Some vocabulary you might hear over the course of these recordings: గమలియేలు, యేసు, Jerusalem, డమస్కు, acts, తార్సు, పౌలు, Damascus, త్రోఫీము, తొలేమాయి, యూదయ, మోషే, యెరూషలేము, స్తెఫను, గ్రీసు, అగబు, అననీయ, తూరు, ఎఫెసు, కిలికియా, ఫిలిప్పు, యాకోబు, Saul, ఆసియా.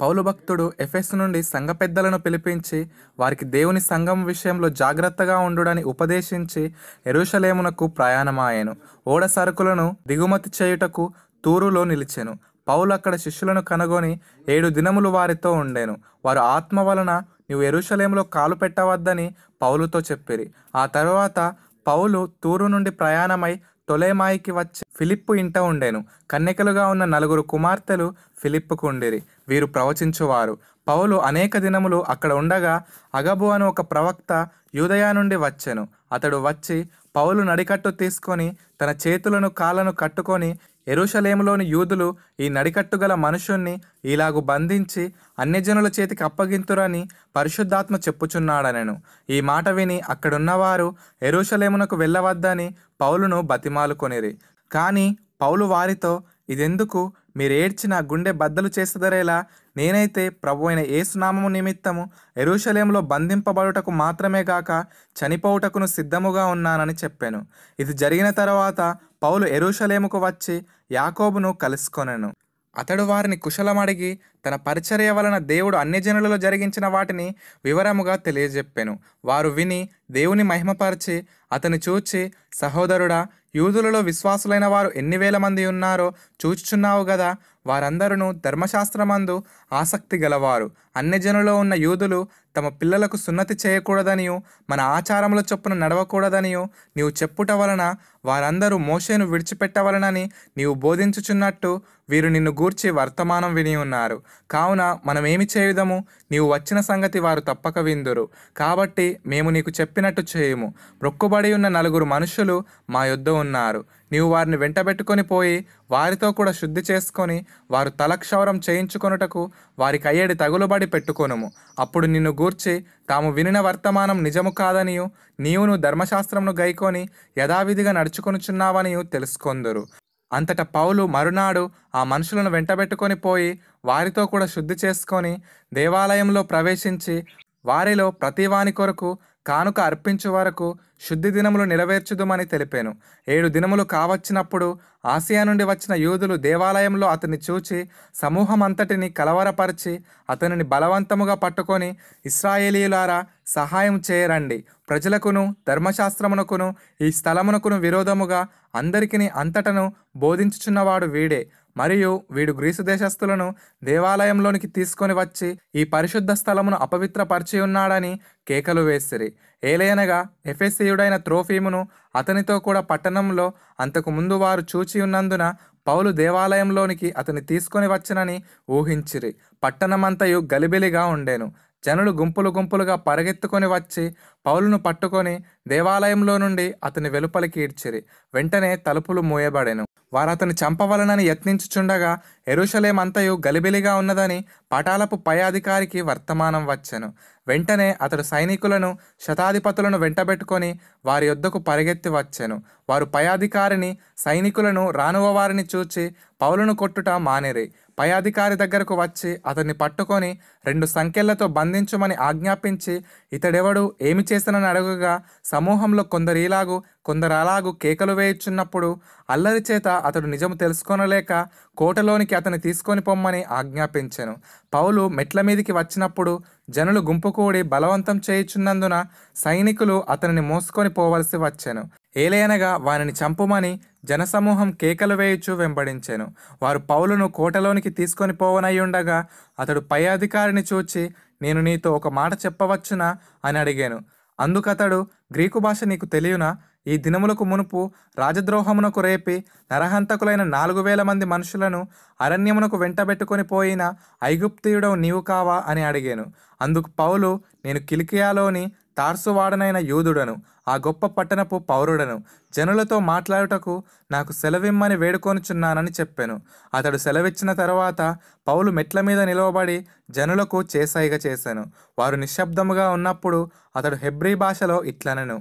పౌలు భక్తుడు ఎఫెసు నుండి సంఘ పెద్దలను పిలిపించి వారికి దేవుని సంఘం విషయంలో జాగ్రత్తగా ఉండుడని ఉపదేశించి యెరూషలేమునకు ప్రయాణమాయెను. ఓడ సరుకులను దిగుమతి చేయుటకు తూరులో నిలిచెను. పౌలు అక్కడ శిష్యులను కనుగొని 7 దినములు వారితో ఉండెను. వారు ఆత్మ వలన నీవు యెరూషలేములో కాలు పెట్టవద్దని పౌలుతో చెప్పిరి. ఆ తరువాత పౌలు తూరు నుండి ప్రయాణమై తొలేమాయికి వచ్చి ఫిలిప్పు ఇంట ఉండెను. కన్యకలుగా ఉన్న 4 కుమార్తెలు ఫిలిప్పుకు ఉండిరి. వీరు ప్రవచించువారు. పౌలు అనేక దినములు అక్కడ ఉండగా అగబు అను ఒక ప్రవక్త యూదయ నుండి వచ్చెను. అతడు వచ్చి పౌలు నడికట్టు తీసుకొని తన చేతులను కాళ్ళను కట్టుకొని, యెరూషలేములోని యూదులు ఈ నడికట్టు గల మనుషుణ్ణి ఇలాగు బంధించి అన్యజనుల చేతికి అప్పగింతురని పరిశుద్ధాత్మ చెప్పుచున్నాడనెను. ఈ మాట విని అక్కడున్నవారు యెరూషలేమునకు వెళ్ళవద్దని పౌలును బతిమాలుకొనిరి. కానీ పౌలు వారితో, ఇదెందుకు? మీరేడ్చి నా గుండె బద్దలు చేసదరేలా? నేనైతే ప్రభు అయిన యేసునామము నిమిత్తము యెరూషలేములో బంధింపబడుటకు మాత్రమే గాక చనిపోవుటకును సిద్ధముగా ఉన్నానని చెప్పాను. ఇది జరిగిన తర్వాత పౌలు యెరూషలేముకు వచ్చి యాకోబును కలుసుకొనెను. అతడు వారిని కుశలమడిగి తన పరిచర్య వలన దేవుడు అన్యజనులలో జరిగించిన వాటిని వివరముగా తెలియజెప్పెను. వారు విని దేవుని మహిమపరిచి అతని చూచి, సహోదరుడా, యూదులలో విశ్వాసులైన వారు ఎన్ని వేల మంది ఉన్నారో చూచుచున్నావు కదా. వారందరూ ధర్మశాస్త్రమందు ఆసక్తి గలవారు. అన్యజనులలో ఉన్న యూదులు తమ పిల్లలకు సున్నతి చేయకూడదనియు మన ఆచారముల చొప్పున నడవకూడదనియు నీవు చెప్పుట వలన వారందరూ మోషేను విడిచిపెట్టవలనని నీవు బోధించుచున్నట్టు వీరు నిన్ను గూర్చి వర్తమానం విని ఉన్నారు. కావున మనమేమి చేయుదము? నీవు వచ్చిన సంగతి వారు తప్పక విందురు. కాబట్టి మేము నీకు చెప్పినట్టు చేయము. మొక్కుబడి ఉన్న 4 మనుషులు మా యొద్ద ఉన్నారు. నీవు వారిని వెంటబెట్టుకొని పోయి వారితో కూడా శుద్ధి చేసుకొని వారు తలక్షౌరం చేయించుకొనుటకు వారికి 7 తగులుబడి పెట్టుకొనుము. అప్పుడు నిన్ను గూర్చి తాము వినిన వర్తమానం నిజము కాదనియు నీవును ధర్మశాస్త్రమును గైకొని యథావిధిగా నడుచుకొనుచున్నావనియు తెలుసుకొందురు. అంతటా పౌలు మరునాడు ఆ మనుషులను వెంటబెట్టుకొని పోయి వారితో కూడా శుద్ధి చేసుకొని దేవాలయంలో ప్రవేశించి వారిలో ప్రతివాని కొరకు కానుక అర్పించు వరకు శుద్ధి దినములు నెరవేర్చుదుమని తెలిపాను. 7 దినములు కావచ్చినప్పుడు ఆసియా నుండి వచ్చిన యూదులు దేవాలయంలో అతన్ని చూచి సమూహం అంతటిని కలవరపరిచి అతనిని బలవంతముగా పట్టుకొని, ఇస్రాయేలీయులారా, సహాయం చేయరండి. ప్రజలకును ధర్మశాస్త్రమునకును ఈ స్థలమునకును విరోధముగా అందరికిని అంతటను బోధించుచున్నవాడు వీడే. మరియు వీడు గ్రీసు దేశస్థులను దేవాలయంలోనికి తీసుకొని వచ్చి ఈ పరిశుద్ధ స్థలమును అపవిత్రపరిచి ఉన్నాడని కేకలు వేసిరి. ఏలయనగా ఎఫెసీయుడైన త్రోఫీమును అతనితో కూడా పట్టణంలో అంతకు ముందు వారు చూచి ఉన్నందున పౌలు దేవాలయంలోనికి అతని తీసుకొని వచ్చనని ఊహించిరి. పట్టణమంతయు గలిబిలిగా ఉండెను. జనులు గుంపులు గుంపులుగా పరిగెత్తుకొని వచ్చి పౌలును పట్టుకొని దేవాలయంలో నుండి అతని వెలుపలికి ఈడ్చిరి. వెంటనే తలుపులు మూయబడెను. వారు అతను చంపవలనని యత్నించుచుండగా యెరూషలేము అంతయు గలిబిలిగా ఉన్నదని పటాలపు పై అధికారికి వర్తమానం వచ్చెను. వెంటనే అతడు సైనికులను శతాధిపతులను వెంటబెట్టుకొని వారి యొద్దకు పరిగెత్తి వచ్చెను. వారు పై అధికారిని సైనికులను రానువ వారిని చూచి పౌలును కొట్టుట మానిరి. పై అధికారి దగ్గరకు వచ్చి అతన్ని పట్టుకొని 2 సంకెళ్లతో బంధించుమని ఆజ్ఞాపించి ఇతడెవడు ఏమి చేసినని అడగగా సమూహంలో కొందరు ఇలాగు కొందరు అలాగూ కేకలు వేయుచున్నప్పుడు అల్లరి చేత అతడు నిజము తెలుసుకొనలేక కోటలోనికి అతన్ని తీసుకొని పొమ్మని ఆజ్ఞాపించెను. పౌలు మెట్ల మీదికి వచ్చినప్పుడు జనులు గుంపు కూడి బలవంతం చేయుచున్నందున సైనికులు అతనిని మోసుకొని పోవలసి వచ్చెను. ఏలయనగా వారిని చంపుమని జనసమూహం కేకలు వేయుచు వెంబడించెను. వారు పౌలును కోటలోనికి తీసుకొని పోవనయ్యుండగా అతడు పై అధికారిని చూచి, నేను నీతో ఒక మాట చెప్పవచ్చునా అని అడిగాను. అందుకతడు, గ్రీకు భాష నీకు తెలియనా? ఈ దినములకు మునుపు రాజద్రోహమునకు రేపి నరహంతకులైన 4000 మంది మనుషులను అరణ్యమునకు వెంటబెట్టుకొని పోయిన ఐగుప్తీయుడవు నీవు కావా అని అడిగాను. అందుకు పౌలు, నేను కిలికియాలోని తార్సువాడనైన యూదుడను, ఆ గొప్ప పట్టణపు పౌరుడను. జనులతో మాట్లాడుటకు నాకు సెలవిమ్మని వేడుకొనుచున్నానని చెప్పాను. అతడు సెలవిచ్చిన తర్వాత పౌలు మెట్ల మీద నిలవబడి జనులకు చేసైగా చేశాను. వారు నిశ్శబ్దముగా ఉన్నప్పుడు అతడు హెబ్రీ భాషలో ఇట్లనెను,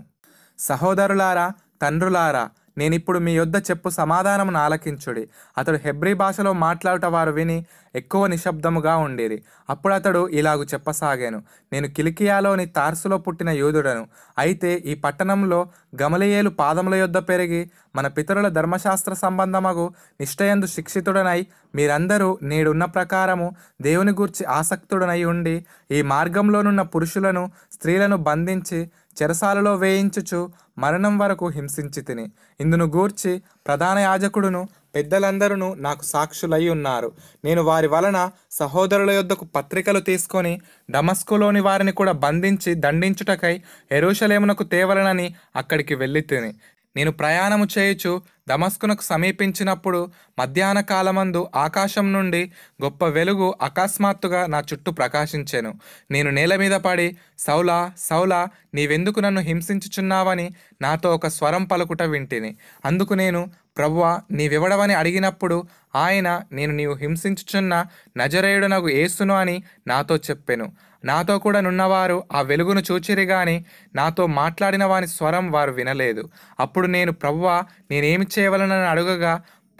సహోదరులారా, తండ్రులారా, నేనిప్పుడు మీ యొద్ద చెప్పు సమాధానమును ఆలకించుడి. అతడు హెబ్రీ భాషలో మాట్లాడుట వారు విని ఎక్కువ నిశ్శబ్దముగా ఉండేది. అప్పుడు అతడు ఇలాగు చెప్పసాగాను, నేను కిలికియాలోని తార్సులో పుట్టిన యూదుడను. అయితే ఈ పట్టణంలో గమలియేలు పాదముల యొద్ద పెరిగి మన పితరుల ధర్మశాస్త్ర సంబంధమగు నిష్ఠయందు శిక్షితుడనై మీరందరూ నేడున్న ప్రకారము దేవుని గూర్చి ఆసక్తుడనై ఉండి ఈ మార్గంలోనున్న పురుషులను స్త్రీలను బంధించి చెరసాలలో వేయించుచు మరణం వరకు హింసించి తిని ఇందును గూర్చి ప్రధాన యాజకుడును పెద్దలందరూ నాకు సాక్షులై ఉన్నారు. నేను వారి వలన సహోదరుల యొద్దకు పత్రికలు తీసుకొని డమస్కులోని వారిని కూడా బంధించి దండించుటకై యెరూషలేమునకు తేవలనని అక్కడికి వెళ్ళి తిని, నేను ప్రయాణము చేయుచు దమస్కునకు సమీపించినప్పుడు మధ్యాహ్న కాలమందు ఆకాశం నుండి గొప్ప వెలుగు అకస్మాత్తుగా నా చుట్టూ ప్రకాశించెను. నేను నేల మీద పడి, సౌలా సౌలా నీవెందుకు నన్ను హింసించుచున్నావని నాతో ఒక స్వరం పలుకుట వింటిని. అందుకు నేను, ప్రభువా నీవెవడవని అడిగినప్పుడు ఆయన, నేను నీవు హింసించుచున్న నజరేయుడనగు యేసును అని నాతో చెప్పెను. నాతో కూడా నున్నవారు ఆ వెలుగును చూచిరి గాని నాతో మాట్లాడిన వాని స్వరం వారు వినలేదు. అప్పుడు నేను, ప్రభువా నేనేమి చేయవలనని అడుగగా,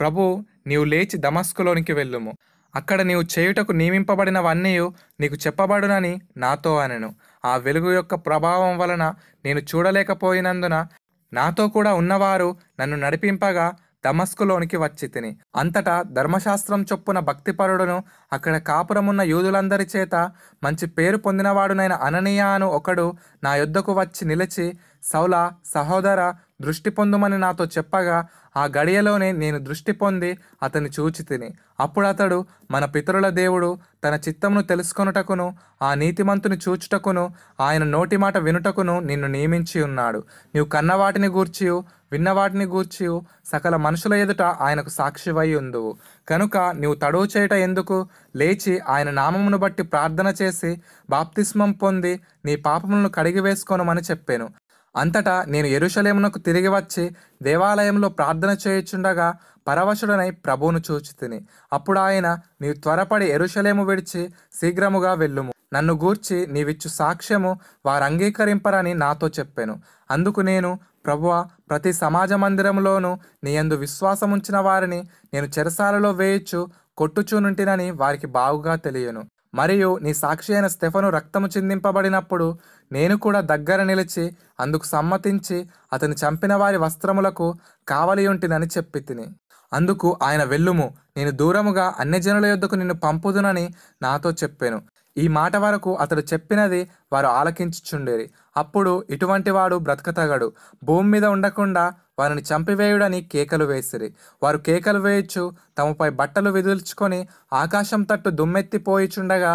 ప్రభు నీవు లేచి దమస్కులోనికి వెళ్ళుము, అక్కడ నీవు చేయుటకు నియమింపబడినవన్నీ నీకు చెప్పబడునని నాతో అనెను. ఆ వెలుగు యొక్క ప్రభావం వలన నేను చూడలేకపోయినందున నాతో కూడా ఉన్నవారు నన్ను నడిపింపగా దమస్కులోనికి వచ్చి తిని, అంతటా ధర్మశాస్త్రం చొప్పున భక్తిపరుడును అక్కడ కాపురమున్న యూదులందరి చేత మంచి పేరు పొందినవాడునైన అననీయ అను ఒకడు నా యొద్దకు వచ్చి నిలిచి, సౌలా సహోదర దృష్టి పొందుమని నాతో చెప్పగా ఆ గడియలోనే నేను దృష్టి పొంది అతని చూచి తిని. అప్పుడు అతడు, మన పితరుల దేవుడు తన చిత్తమును తెలుసుకొనుటకును ఆ నీతిమంతుని చూచుటకును ఆయన నోటి మాట వినుటకును నిన్ను నియమించి ఉన్నాడు. నీవు కన్నవాటిని గూర్చియు విన్నవాటిని గూర్చియు సకల మనుషుల ఎదుట ఆయనకు సాక్షివై ఉందువు. కనుక నీవు తడవు చేయట ఎందుకు? లేచి ఆయన నామమును బట్టి ప్రార్థన చేసి బాప్తిస్మం పొంది నీ పాపములను కడిగివేసుకోనమని చెప్పాను. అంతటా నేను యెరూషలేమునకు తిరిగి వచ్చి దేవాలయంలో ప్రార్థన చేయుచుండగా పరవశుడనై ప్రభువును చూచి తిని. అప్పుడు ఆయన, నీవు త్వరపడి యెరూషలేము విడిచి శీఘ్రముగా వెళ్ళుము, నన్ను గూర్చి నీవిచ్చు సాక్ష్యము వారు అంగీకరింపరని నాతో చెప్పాను. అందుకు నేను, ప్రభువా ప్రతి సమాజ మందిరంలోనూ నీయందు విశ్వాసముంచిన వారిని నేను చెరసాలలో వేయుచు కొట్టుచూనుంటినని వారికి బాగుగా తెలియను. మరియు నీ సాక్షి అయిన స్తెఫను రక్తము చిందింపబడినప్పుడు నేను కూడా దగ్గర నిలిచి అందుకు సమ్మతించి అతను చంపిన వారి వస్త్రములకు కావలియుంటినని చెప్పి తిని. అందుకు ఆయన, వెళ్ళుము, నేను దూరముగా అన్యజనుల యొద్దకు నిన్ను పంపుదునని నాతో చెప్పాను. ఈ మాట వరకు అతడు చెప్పినది వారు ఆలకించుచుండేరి. అప్పుడు ఇటువంటి వాడు బ్రతకతగడు, భూమి మీద ఉండకుండా వారిని చంపివేయుడని కేకలు వేసిరి. వారు కేకలు వేయచ్చు తమపై బట్టలు విదుల్చుకొని ఆకాశం తట్టు దుమ్మెత్తిపోయిచుండగా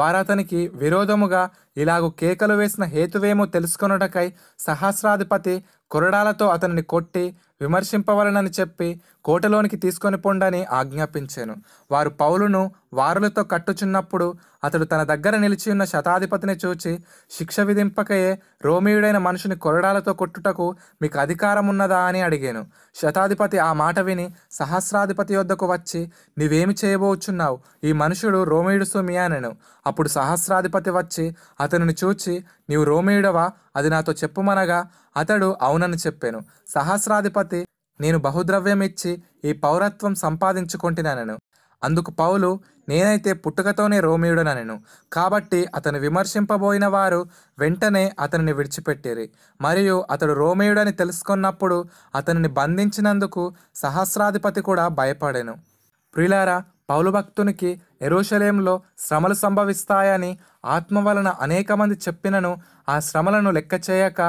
వారతనికి విరోధముగా ఇలాగూ కేకలు వేసిన హేతువేమో తెలుసుకొనుటకై సహస్రాధిపతి కొరడాలతో అతనిని కొట్టి విమర్శింపవలనని చెప్పి కోటలోనికి తీసుకొని పొండని ఆజ్ఞాపించాను. వారు పౌలును వారులతో కట్టుచున్నప్పుడు అతడు తన దగ్గర నిలిచి ఉన్న శతాధిపతిని చూచి, శిక్ష విధింపకయే రోమీయుడైన మనుషుని కొరడాలతో కొట్టుటకు మీకు అధికారం ఉన్నదా అని అడిగాను. శతాధిపతి ఆ మాట విని సహస్రాధిపతి యొద్దకు వచ్చి, నీవేమి చేయబోచున్నావు? ఈ మనుషుడు రోమీయుడు సుమి అనెను. అప్పుడు సహస్రాధిపతి వచ్చి అతనిని చూచి, నీవు రోమీయుడవా? అది నాతో చెప్పుమనగా అతడు అవునని చెప్పాను. సహస్రాధిపతి, నేను బహుద్రవ్యం ఇచ్చి ఈ పౌరత్వం సంపాదించుకుంటున్నాను. అందుకు పౌలు, నేనైతే పుట్టుకతోనే రోమీయుడనెను. కాబట్టి అతను విమర్శింపబోయిన వారు వెంటనే అతనిని విడిచిపెట్టిరి. మరియు అతడు రోమీయుడని తెలుసుకున్నప్పుడు అతనిని బంధించినందుకు సహస్రాధిపతి కూడా భయపడెను. ప్రియులారా, పౌలు భక్తునికి యెరూషలేములో శ్రమలు సంభవిస్తాయని ఆత్మ వలన అనేక మంది చెప్పినను ఆ శ్రమలను లెక్క చేయక,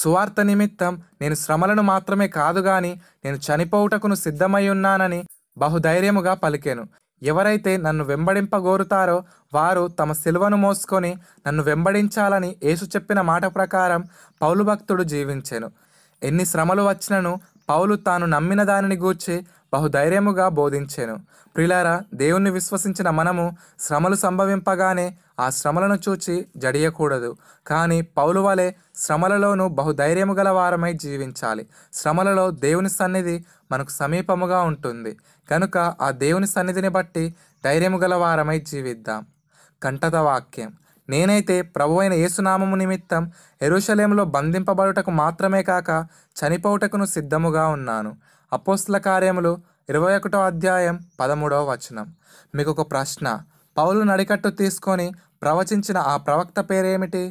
సువార్త నిమిత్తం నేను శ్రమలను మాత్రమే కాదు గాని నేను చనిపోవుటకును సిద్ధమై ఉన్నానని బహుధైర్యముగా పలికెను. ఎవరైతే నన్ను వెంబడింపగోరుతారో వారు తమ సిలువను మోసుకొని నన్ను వెంబడించాలని యేసు చెప్పిన మాట ప్రకారం పౌలు భక్తుడు జీవించెను. ఎన్ని శ్రమలు వచ్చినను పౌలు తాను నమ్మిన దానిని గూర్చి బహుధైర్యముగా బోధించెను. ప్రియులారా, దేవుణ్ణి విశ్వసించిన మనము శ్రమలు సంభవింపగానే ఆ శ్రమలను చూచి జడియకూడదు, కానీ పౌలు వలె శ్రమలలోనూ బహుధైర్యము గల వారమై జీవించాలి. శ్రమలలో దేవుని సన్నిధి మనకు సమీపముగా ఉంటుంది కనుక ఆ దేవుని సన్నిధిని బట్టి ధైర్యము గల వారమై జీవిద్దాం. కంఠత వాక్యం, నేనైతే ప్రభువైన యేసునామము నిమిత్తం యెరూషలేములో బంధింపబడుటకు మాత్రమే కాక చనిపోవుటకును సిద్ధముగా ఉన్నాను. అపోస్తల కార్యములు 21:13. మీకు ఒక ప్రశ్న, పౌలు నడికట్టు తీసుకొని ప్రవచించిన ఆ ప్రవక్త పేరేమిటి?